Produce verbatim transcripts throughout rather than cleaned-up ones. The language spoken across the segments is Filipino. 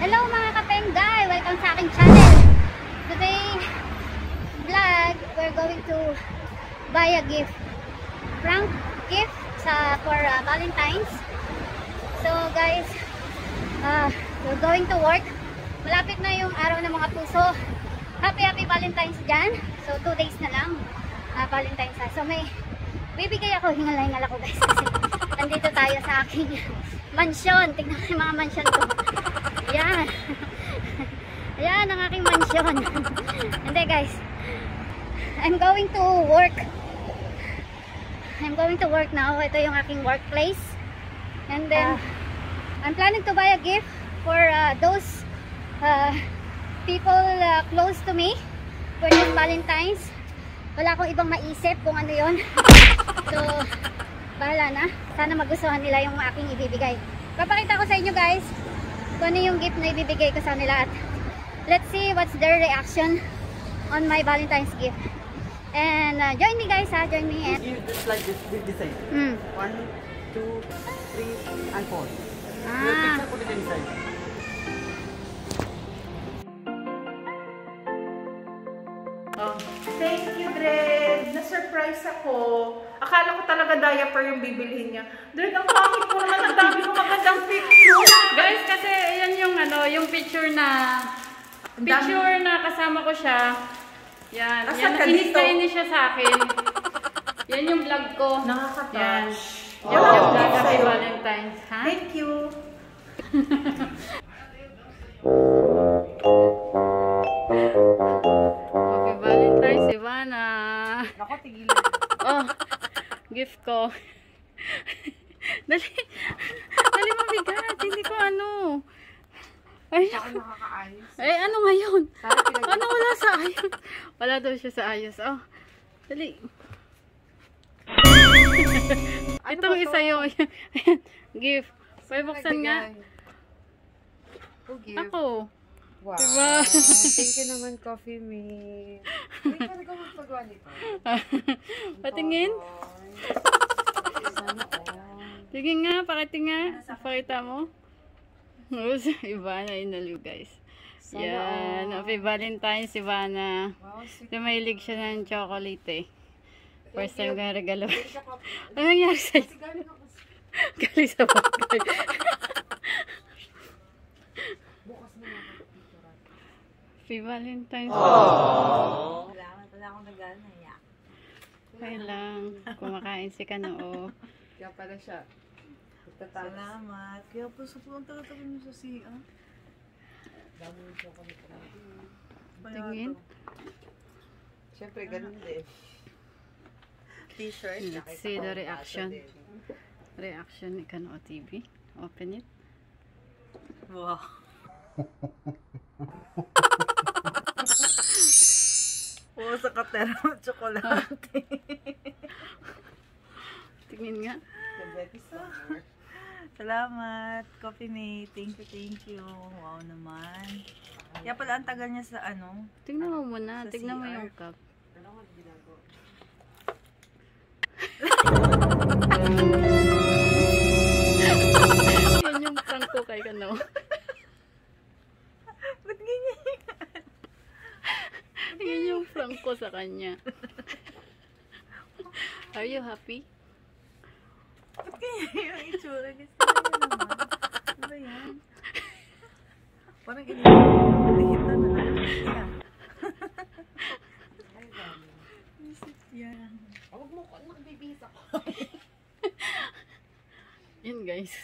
Hello mga kapengday! Welcome sa aking channel! Today vlog, we're going to buy a gift. Prank gift sa, for uh, Valentine's. So guys, uh, we're going to work. Malapit na yung araw ng mga puso. Happy happy Valentine's dyan. So two days na lang uh, Valentine's. So may bibigay ako. Hingal-hingal ako guys kasi nandito tayo sa aking mansyon. Tignan ko yung mga mansyon ko. Ayan. Ayan ang aking mansyon. Hindi guys, I'm going to work. I'm going to work now. Ito yung aking workplace. And then, uh, I'm planning to buy a gift for uh, those uh, people uh, close to me for this Valentine's. Wala akong ibang maisip kung ano yon. So, bahala na. Sana magustuhan nila yung aking ibibigay. Papakita ko sa inyo guys kung ano yung gift na ibibigay ko sa nila at let's see what's their reaction on my Valentine's gift. And uh, join me guys ha, join me. And... Just like this, this side. Mm. One, two, three, and four. Ah. Your picture, put it inside. Oh. Thank you, Dred. Na-surprise ako. Akala ko talaga diaper yung bibilhin niya. Dred, ang pangit ko naman. Ang dami ko magandang picture. Guys, kasi yan yung ano, yung picture na picture dami. Na kasama ko siya. Yan. Asan yan. Inis na inis siya sa akin. Yan yung vlog ko. Nakakatouch. Yan. Yan oh, yung vlog sa Valentine's. Ha? Thank you. Okay, Valentine's, Ivana. Naku, tigilan. Oh. Gift ko. Dali. Dali mabigat. Hindi ko ano. Ay, ay ano ngayon? Ano wala sa ayos? Wala daw siya sa ayos. Oh. Dali. Ano itong isa yung gift. May buksan nga. Ako. Wow. Diba? Thank you naman, Coffeemate. Hindi ka nagawa magpagawa nito. Patingin? Sige nga, pakitinga. Pakita mo. Ivana Inaliw, guys. Sana yan. Oh. Happy Valentine's, Ivana. Wow, lumahilig siya ng chocolate eh. First time ko na regalo. Ano nangyari sa'yo? Gali sa bakay. Happy Valentine's. Aww. Wala, wala akong regalo na iya. Kailang kumakain si Kanuo. Kaya pala siya. Salamat. Kaya po sa pulang taga-taga niyo sa siya. Dami niyo siya kami talaga. Tingin? Siyempre, ganun din. T-shirt. Let's see the reaction. Reaction ni KanuoTv. Open it. Wow. Oo, sa katera ng tsokolate. Tingin nga. Salamat, Coffeemate. Thank you, thank you. Wow naman. Kaya pala ang tagal niya sa ano. Tingnan mo muna. Tingnan mo yung cup. Yan yung prank ko kay Kano. Ba't ganyan? Yan yung prank ko sa kanya. Are you happy? Ba't kaya yung itsura niya? Ano ba yan? Parang ganyan. Nakikita na lang. Ay, dami. Isip yan. Huwag mo ko. Nakabibisa ko. Yan guys.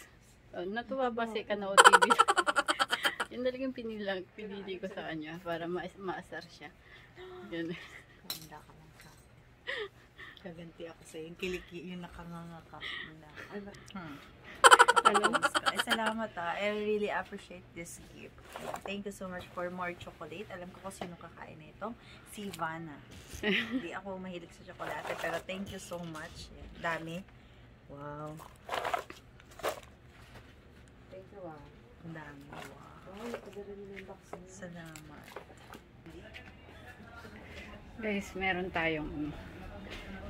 Natuwa ba si KanuoTv? Yan talagang pinilang, pinili ko sa kanya para maasar siya. Yan. Kanda ka lang ka. Kaganti ako sa yung kiliki, yung nakangangakap na. Hmm. Ay, salamat ah. I really appreciate this gift. Thank you so much for more chocolate. Alam ko kung sino kakain na ito. Si Ivana. Hindi ako mahilig sa chocolate, pero thank you so much. Dami. Wow. Thank you, wow. Dami. Wow. Salamat. Guys, meron tayong um.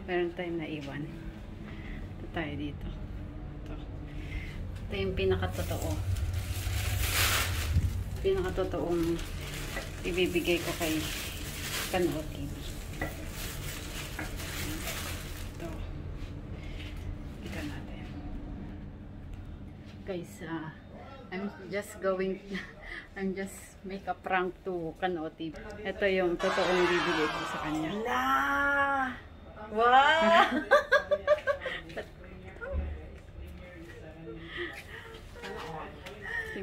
meron tayong naiwan. Ito tayo dito. Ito, ito yung pinakatotoo. pinakatotoong ibibigay ko kay KanuoTv. Ito. Ito natin. Guys, uh, I'm just going, I'm just make a prank to KanuoTv. Ito yung totoong ibibigay ko sa kanya. Ala! Wow!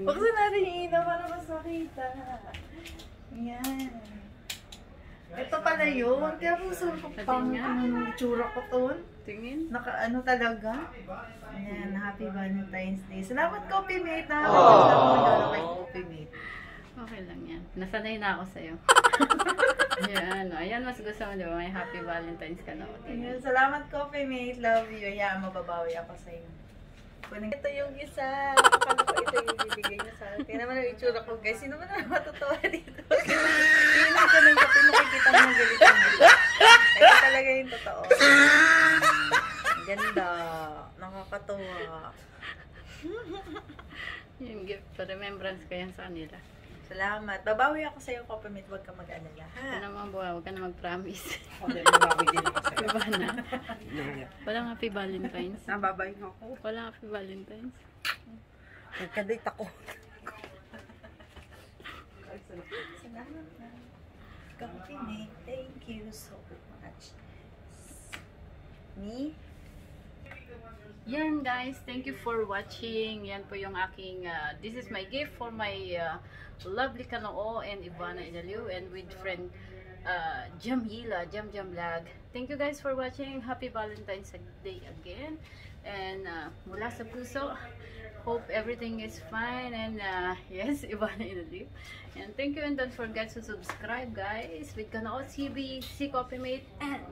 Buksan natin yung ina para mas makita. Ayan. Ito pala yun. Kaya po sa pang tsura ko to. Tingin. Naka ano talaga. Ayan. Happy Valentine's Day. Salamat Coffeemate. Salamat kay Coffeemate. Okay lang yan. Nasanay na ako sa'yo. Ayan. Ayan. Mas gusto mo diba? May Happy Valentine's ka na. Ayan. Salamat Coffeemate. Love you. Ayan. Mababawi ako sa'yo. Ito yung isa. Akala ko ito yung ibibigay niya sa akin. Kaya naman ang itsura ko guys. Sino ba naman matutuwa dito? Hindi lang ka ng kape. Makikita mo ng galit mo. Ito talaga yung totoo. Ganda. Nakakatuwa. Yung gift. Remembrance ko yan sa kanila. Salamat. Babawi ako sa'yo, Coffeemate. Huwag ka mag-alala. Huwag ka naman buha. Huwag ka na mag-promise. Huwag ka babawi din ako sa'yo. Ivana. Walang Happy Valentine's. Nababayin ako. Walang Happy Valentine's. Nagka-date ako. Salamat na. Coffeemate, thank you so much. Me? Yan guys. Thank you for watching. Yan po yung aking, uh, this is my gift for my uh, lovely Kanuo and Ivana Inaliw and with friend uh, Jamila, Jam Jam Vlog. Thank you guys for watching. Happy Valentine's Day again. And uh, mula sa puso, hope everything is fine. And uh, yes, Ivana Inaliw. And thank you and don't forget to subscribe guys with KanuoTv, C Coffeemate, and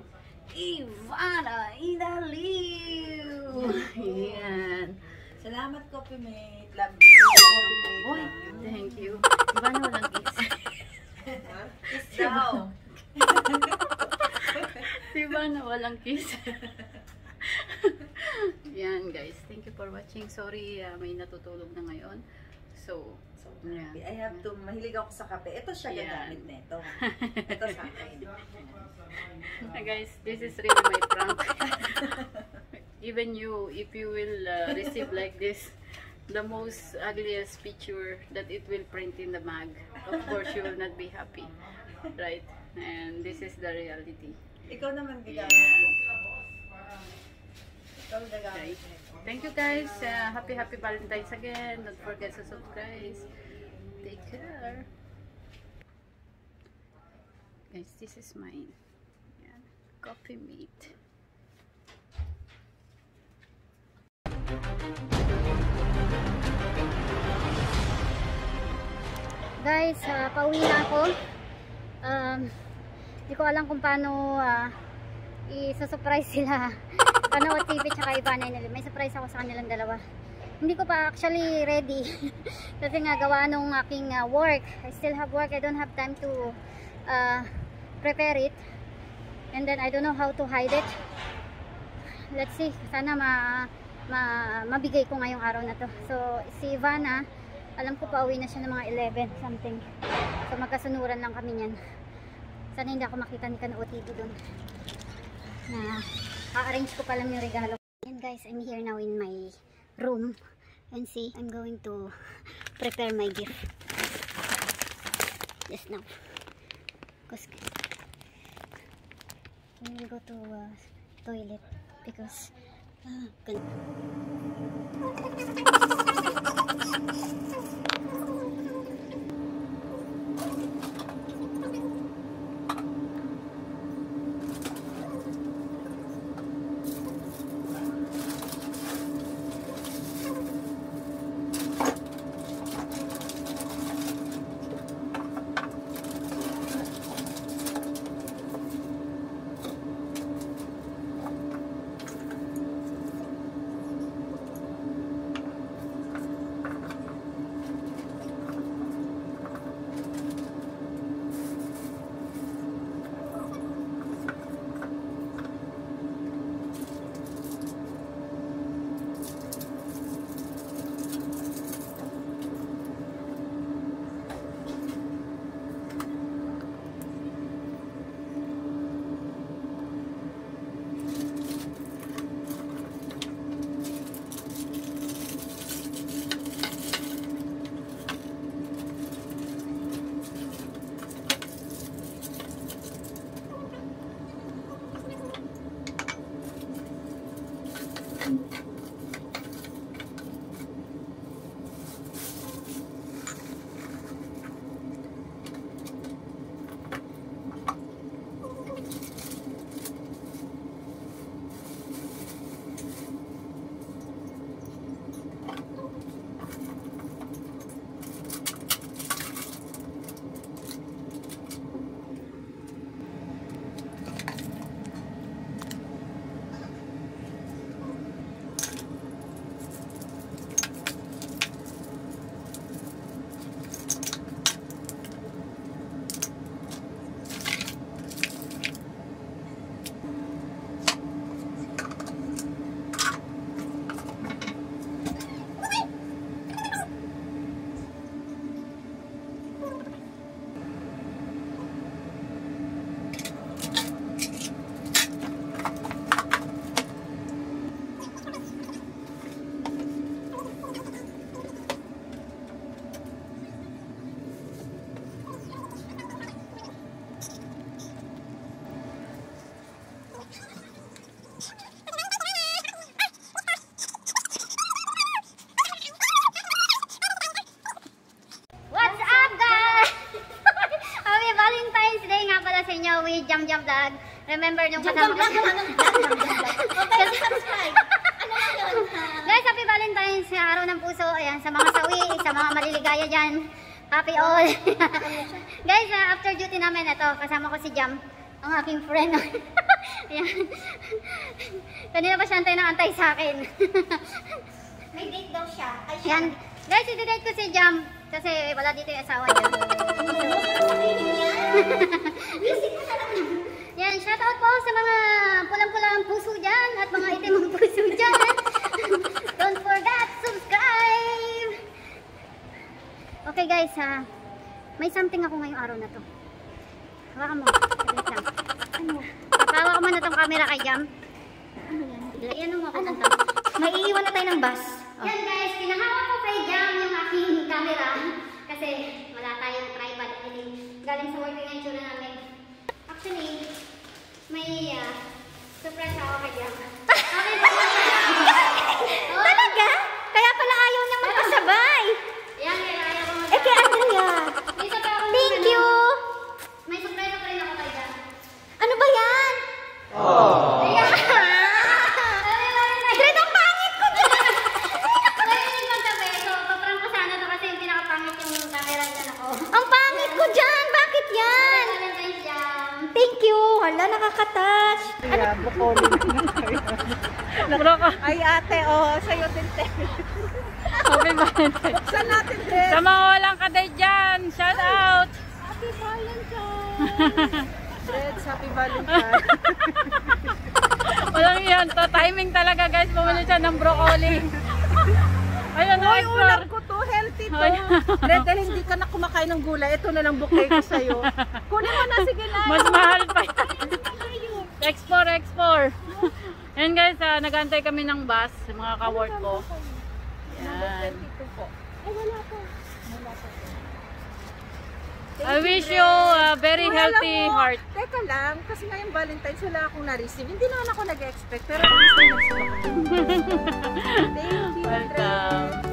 Ivana Inaliw. Ayan. Salamat Coffeemate. Love you. Boy, thank you. Ivana walang isa. Isaw. Ivana walang kiss. Ayan guys. Thank you for watching. Sorry uh, may natutulog na ngayon. So, so yeah, I have to, mahilig ako sa kape. Ito siya gagamit na ito. Ito sa akin. Hey guys, this is really my prank. Even you, if you will uh, receive like this, the most ugliest picture that it will print in the mag, of course you will not be happy. Right? And this is the reality. Ikaw naman gagamit. Yeah. Ikaw gagamit. Okay. Thank you guys. Uh, happy happy Valentine's again. Don't forget to subscribe. Take care. Guys, this is mine. Yeah. Coffeemate. Guys, uh, pauwi na ako. Um, di ko alam kung paano uh, i-surprise sila. KanuoTv tsaka Ivana Inaliw. May surprise ako sa kanilang dalawa. Hindi ko pa actually ready. Kasi nga gawa nung aking uh, work. I still have work. I don't have time to uh, prepare it. And then I don't know how to hide it. Let's see. Sana ma, ma, mabigay ko ngayong araw na to. So si Ivana, alam ko pa uwi na siya ng mga eleven something. So magkasunuran lang kami niyan. Sana hindi ako makita ni KanuoTv doon. Na a-arrange ko pala yung regalo. And guys, I'm here now in my room. And see, I'm going to prepare my gift. Just now. Because I will go to uh, toilet. Because uh, kay Jam Jam Dag. Remember yung kasama ko. Guys, happy Valentine's, araw ng puso. Ayan, sa mga sawi, sa mga maliligaya dyan. Happy all. Guys, uh, after duty namin, ito, kasama ko si Jam. Ang aking friend. Ayan. Kanina ba siya antay na antay sa akin? May date daw siya. Ay, siya. Ayan. Guys, i-date ko si Jam. Kasi wala dito yung asawa niya. Yan, shout out po sa mga pulang-pulang puso dyan at mga itimang puso dyan. Don't forget, subscribe! Okay guys, ha, may something ako ngayong araw na to. Hawakan mo. Ano? Papawa ko man na tong camera kay Jam. Ano yan? Yan ang makakanta. Maiiwan na tayo ng bus. Oh. Yan guys, pinahawak ko kay Jam yung aking camera. Kasi wala tayong tripod. Galing sa working na itsura namin. Actually, may uh, surprise ako kay Jam. Oh. Talaga? Kaya pala ayaw na magpasabay. Yan, yan ayaw ko magpasabay. Eh kaya Andrea. Thank you. May surprise ako rin ako kay Jam. Ano ba yan? Oh. Ayan. Nakakatouch. Yeah, ano? Nakaka. Ay ate, oh, sa'yo din te. Happy Valentine's. Saan natin din? Sa mga walang kaday dyan, shout ay, out. Happy Valentine's. Reds, happy Valentine's. Walang yan to, timing talaga guys, bumili siya ng broccoli. Ayun, ay, ulam ko to, healthy to. Red, dahil hindi ka na kumakain ng gulay, ito na lang bouquet ko sa'yo. Kunin mo na, sige na. Mas mahal pa yan. Explore, explore. Yan guys, ah, nag-antay kami ng bus, mga ka-work ko. Yan. Ay, wala po. Wala po. I wish you a very healthy heart. Teka lang, kasi ngayon Valentine's wala akong na-receive. Hindi naman ako nag-expect, pero at least na-receive ako. Thank you, Andrea.